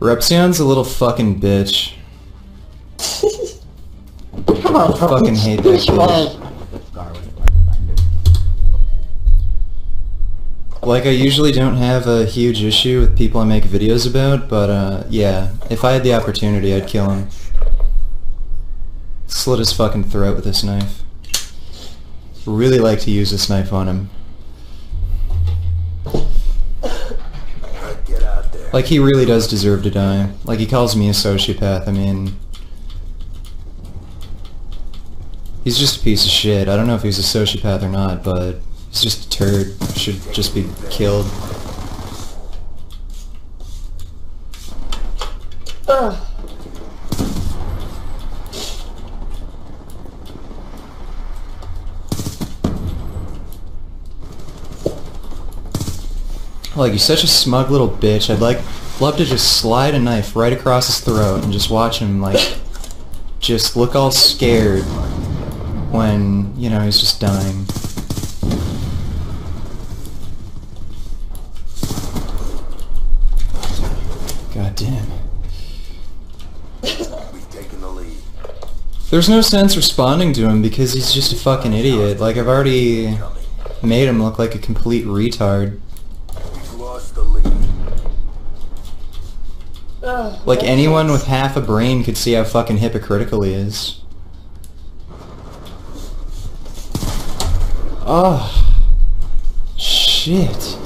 Repzion's a little fucking bitch. Come on, I fucking hate that shit. Like, I usually don't have a huge issue with people I make videos about, but yeah, if I had the opportunity, I'd kill him. Slit his fucking throat with this knife. Really like to use this knife on him. Like, he really does deserve to die. Like, he calls me a sociopath, I mean... He's just a piece of shit. I don't know if he's a sociopath or not, but... He's just a turd. Should just be killed. Ugh. Like, you're such a smug little bitch. I'd love to just slide a knife right across his throat and just watch him, like, just look all scared when, you know, he's just dying. God damn. We've taken the lead. There's no sense responding to him because he's just a fucking idiot. Like, I've already made him look like a complete retard. Like, anyone with half a brain could see how fucking hypocritical he is. Oh, shit.